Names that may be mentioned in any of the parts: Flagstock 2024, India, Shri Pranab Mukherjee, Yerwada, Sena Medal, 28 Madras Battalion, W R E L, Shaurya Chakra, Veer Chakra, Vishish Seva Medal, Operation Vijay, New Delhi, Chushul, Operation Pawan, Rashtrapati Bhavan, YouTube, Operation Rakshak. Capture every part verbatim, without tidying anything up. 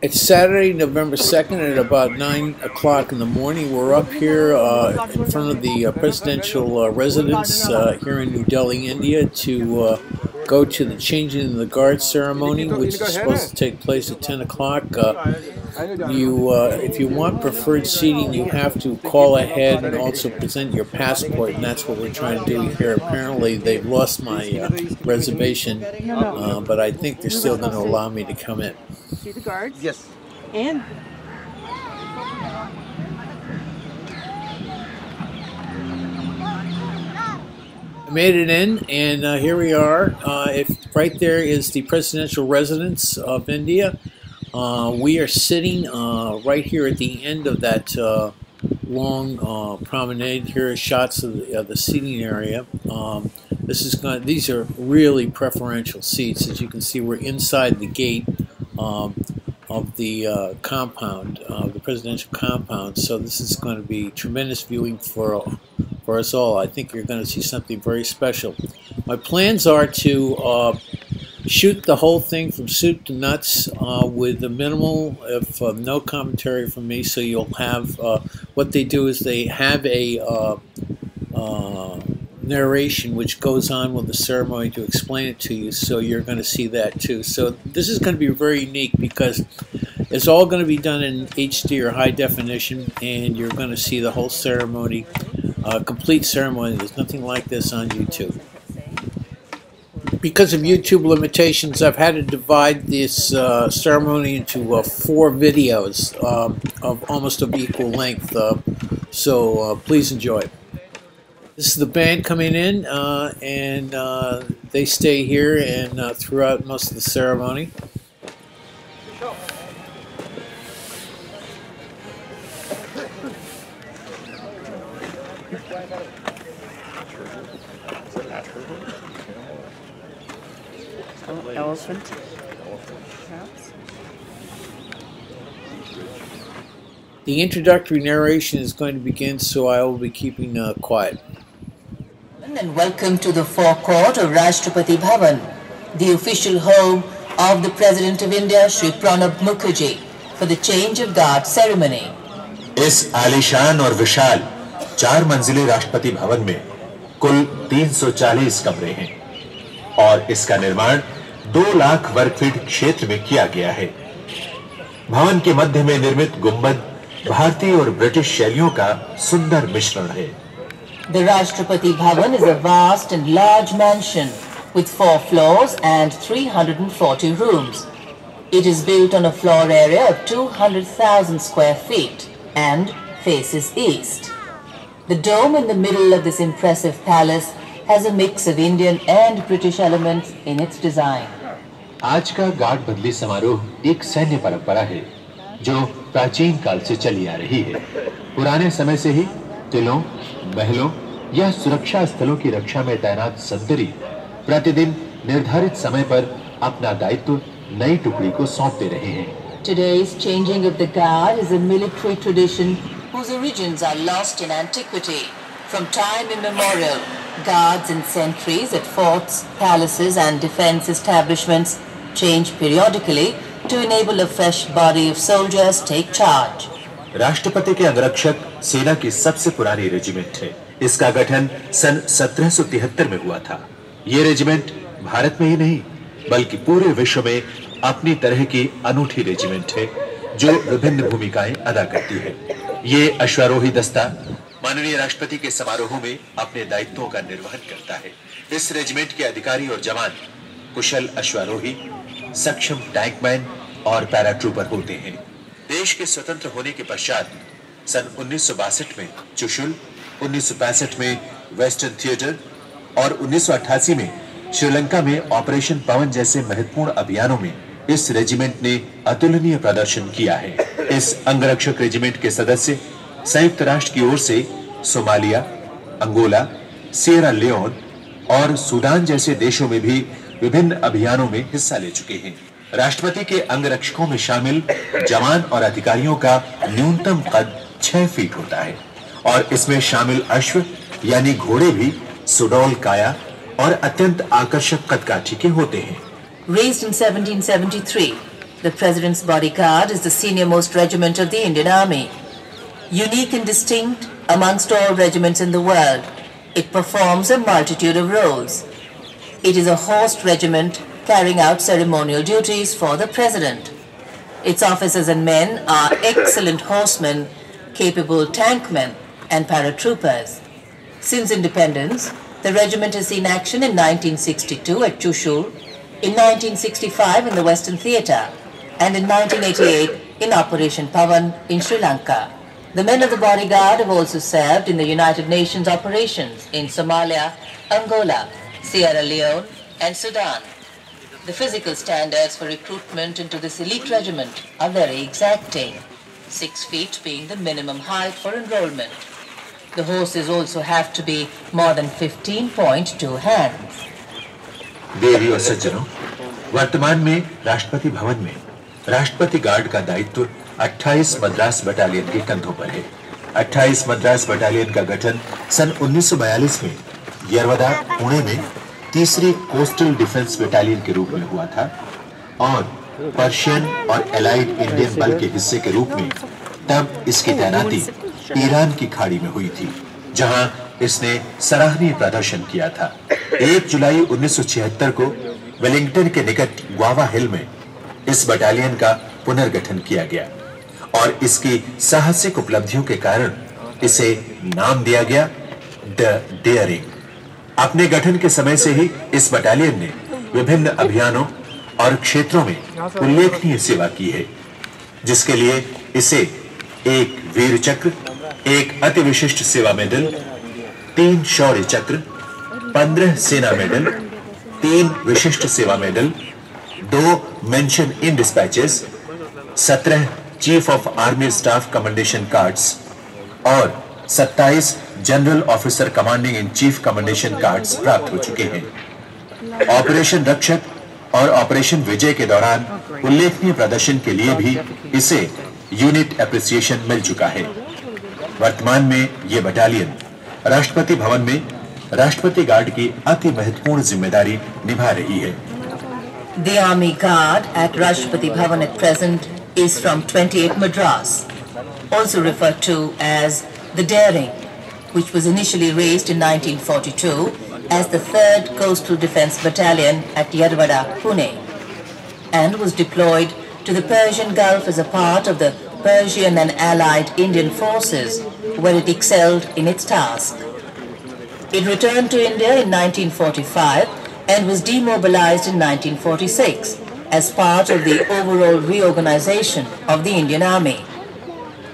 It's Saturday, November second at about nine o'clock in the morning. We're up here uh, in front of the uh, presidential uh, residence uh, here in New Delhi, India to uh, go to the changing in the guard ceremony, which is supposed to take place at ten o'clock. Uh, you, uh, if you want preferred seating, you have to call ahead and also present your passport, and that's what we're trying to do here. Apparently, they've lost my uh, reservation, uh, but I think they're still going to allow me to come in. See the guards? Yes. And I made it in, and uh, here we are. Uh, if right there is the presidential residence of India. Uh, we are sitting uh, right here at the end of that uh, long uh, promenade. Here are shots of the, of the seating area. Um, this is gonna, these are really preferential seats. As you can see, we're inside the gate Um, of the uh, compound, uh, the presidential compound. So this is going to be tremendous viewing for for us all. I think you're going to see something very special. My plans are to uh, shoot the whole thing from soup to nuts uh, with the minimal, if uh, no commentary from me. So you'll have uh, what they do is they have a uh, uh, narration which goes on with the ceremony to explain it to you, so you're going to see that too. So this is going to be very unique because it's all going to be done in H D or high definition, and you're going to see the whole ceremony, uh, complete ceremony. There's nothing like this on YouTube. Because of YouTube limitations, I've had to divide this uh, ceremony into uh, four videos uh, of almost of equal length, uh, so uh, please enjoy it. This is the band coming in, uh, and uh, they stay here and uh, throughout most of the ceremony. Elephant. The introductory narration is going to begin, so I will be keeping uh, quiet. And welcome to the forecourt of Rashtrapati Bhavan, the official home of the President of India, Shri Pranab Mukherjee, for the change of guard ceremony. इस आलीशान और विशाल चार मंजिले राष्ट्रपति भवन में कुल तीन सौ चालीस कमरे हैं और इसका निर्माण दो लाख वर्ग फीट क्षेत्र में किया गया है। भवन के मध्य में निर्मित गुंबद भारतीय और ब्रिटिश शैलियों का सुंदर मिश्रण है। The Rashtrapati Bhavan is a vast and large mansion with four floors and three hundred forty rooms. It is built on a floor area of two hundred thousand square feet and faces east. The dome in the middle of this impressive palace has a mix of Indian and British elements in its design. आज का guard बदली समारोह एक सैन्य परंपरा है, जो प्राचीन काल से चली आ रही है। पुराने समय से ही तिलों, महलों या सुरक्षा स्थलों की रक्षा में तैनात संतरी प्रतिदिन निर्धारित समय पर अपना दायित्व नई टुकड़ी को सौंपते रहे हैं। Today's changing of the guard is a military tradition whose origins are lost in antiquity. From time immemorial, guards and sentries at forts, palaces and defense establishments change periodically to enable a fresh body of soldiers take charge. राष्ट्रपति के अंगरक्षक सेना की सबसे पुरानी regiment है। इसका गठन सन सत्रह सौ तिहत्तर में हुआ था। ये रेजिमेंट भारत में ही नहीं, बल्कि पूरे विश्व में अपनी तरह की अनूठी रेजिमेंट है, जो विभिन्न भूमिकाएं अदा करती है। ये अश्वारोही दस्ता माननीय राष्ट्रपति के समारोह में अपने दायित्वों का निर्वहन करता है। इस रेजिमेंट के अधिकारी और जवान कुशल अश्वारोही, सक्षम टैंकमैन और पैराट्रूपर होते हैं। देश के स्वतंत्र होने के पश्चात सन उन्नीस सौ बासठ में चुशुल, उन्नीस सौ पैंसठ में वेस्टर्न थिएटर और उन्नीस सौ अठासी में श्रीलंका में ऑपरेशन पवन जैसे महत्वपूर्ण अभियानों में इस रेजिमेंट ने अतुलनीय प्रदर्शन किया है। इस अंगरक्षक रेजिमेंट के सदस्य संयुक्त राष्ट्र की ओर से सोमालिया, अंगोला, सिएरा लियोन और सूडान जैसे देशों में भी विभिन्न अभियानों में हिस्सा ले चुके हैं। राष्ट्रपति के अंगरक्षकों में शामिल जवान और अधिकारियों का न्यूनतम कद छह फीट होता है और इसमें शामिल अश्व यानी घोड़े भी सुडौल काया और अत्यंत आकर्षक कदकाठी के होते हैं। Raised in seventeen seventy-three, The President's Bodyguard is the senior most regiment of the Indian Army. Unique and distinct amongst all regiments in the world, it performs a multitude of roles. It is a horsed regiment carrying out ceremonial duties for the President. Its officers and men are excellent horsemen, capable tankmen and paratroopers. Since independence, the regiment has seen action in nineteen sixty-two at Chushul, in nineteen sixty-five in the Western Theatre, and in nineteen eighty-eight in Operation Pawan in Sri Lanka. The men of the bodyguard have also served in the United Nations operations in Somalia, Angola, Sierra Leone and Sudan. The physical standards for recruitment into this elite regiment are very exacting, six feet being the minimum height for enrollment. The horses also have to be more than fifteen point two hands. देवी और सज्जनों, वर्तमान में राष्ट्रपति भवन में राष्ट्रपति guard का दायित्व अट्ठाईस Madras battalion के कंधों पर है। अट्ठाईस मद्रास बटालियन का गठन सन उन्नीस सौ बयालीस में येरवदा पुणे में तीसरी कोस्टल डिफेंस बटालियन के रूप में हुआ था और पर्शियन और एलाइड इंडियन बल के हिस्से के रूप में तब इसकी तैनाती ईरान की खाड़ी में हुई थी, जहां इसने सराहनीय प्रदर्शन किया था। एक जुलाई उन्नीस सौ छिहत्तर को वेलिंगटन के निकट ग्वावा हिल में इस बटालियन का पुनर्गठन किया गया और इसकी साहसिक उपलब्धियों के कारण इसे नाम दिया गया द डेयरिंग। अपने गठन के समय से ही इस बटालियन ने विभिन्न अभियानों और क्षेत्रों में उल्लेखनीय सेवा की है, जिसके लिए इसे एक वीर चक्र, एक अति विशिष्ट सेवा मेडल, तीन शौर्य चक्र, पंद्रह सेना मेडल, तीन विशिष्ट सेवा मेडल, दो मेंशन इन डिस्पैचेस, सत्रह chief of army staff commendation cards और सत्ताईस general officer commanding in chief commendation cards प्राप्त हो चुके हैं। ऑपरेशन रक्षक और ऑपरेशन विजय के दौरान उल्लेखनीय प्रदर्शन के लिए भी इसे यूनिट एप्रिसिएशन मिल चुका है। वर्तमान में ये बटालियन राष्ट्रपति भवन में राष्ट्रपति गार्ड की अति महत्वपूर्ण जिम्मेदारी निभा रही है। The Army Guard at Rashtrapati Bhavan at present is from twenty-eight Madras, also referred to as the Daring, which was initially raised in nineteen forty-two as the third Coastal Defence Battalion at Yerwada, Pune, and was deployed to the Persian Gulf as a part of the Persian and allied Indian forces, where it excelled in its task. It returned to India in nineteen forty-five and was demobilized in nineteen forty-six as part of the overall reorganization of the Indian Army.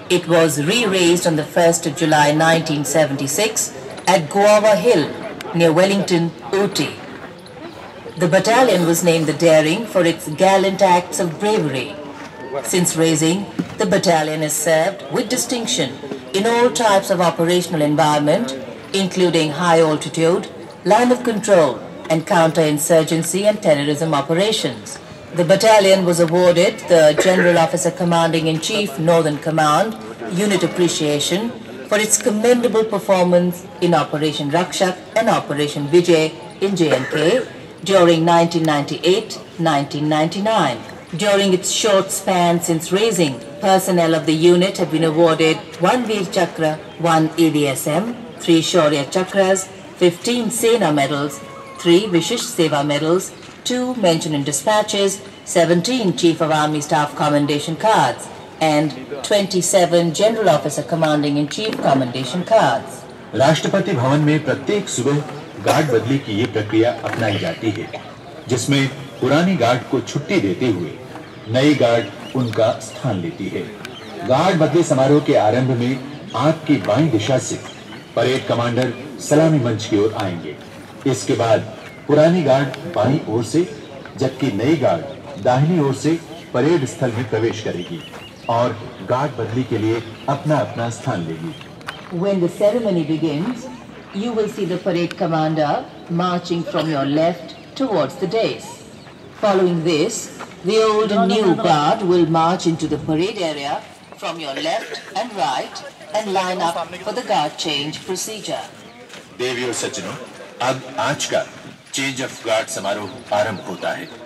It was re-raised on the first of July nineteen seventy-six at Guava Hill near Wellington, Uti. The battalion was named the Daring for its gallant acts of bravery. Since raising, the battalion has served with distinction in all types of operational environment, including high altitude, line of control, and counter-insurgency and terrorism operations. The battalion was awarded the General Officer Commanding in Chief Northern Command Unit Appreciation for its commendable performance in Operation Rakshak and Operation Vijay in J and K. During nineteen ninety-eight to nineteen ninety-nine. During its short span since raising, personnel of the unit have been awarded one Veer Chakra, one E V S M, three Shaurya Chakras, fifteen Sena Medals, three Vishish Seva Medals, two Mention in Dispatches, seventeen Chief of Army Staff Commendation Cards, and twenty-seven General Officer Commanding in Chief Commendation Cards. Rashtrapati Bhavan में प्रत्येक सुबह guard बदली की ये प्रक्रिया अपनाई जाती है, जिसमें पुरानी गार्ड को छुट्टी देते हुए नई गार्ड उनका स्थान लेती है। गार्ड बदली समारोह के आरंभ में आपकी बाईं दिशा से परेड कमांडर सलामी मंच की ओर आएंगे। इसके बाद पुरानी गार्ड बाईं ओर से जबकि नई गार्ड दाहिनी ओर से परेड स्थल में प्रवेश करेगी और गार्ड बदली के लिए अपना अपना स्थान लेगी। When the ceremony begins, you will see the parade commander marching from your left towards the dais. Following this, the old and new guard will march into the parade area from your left and right and line up for the guard change procedure. देवियों सज्जनों, अब आज का change of guard समारोह आरंभ होता है।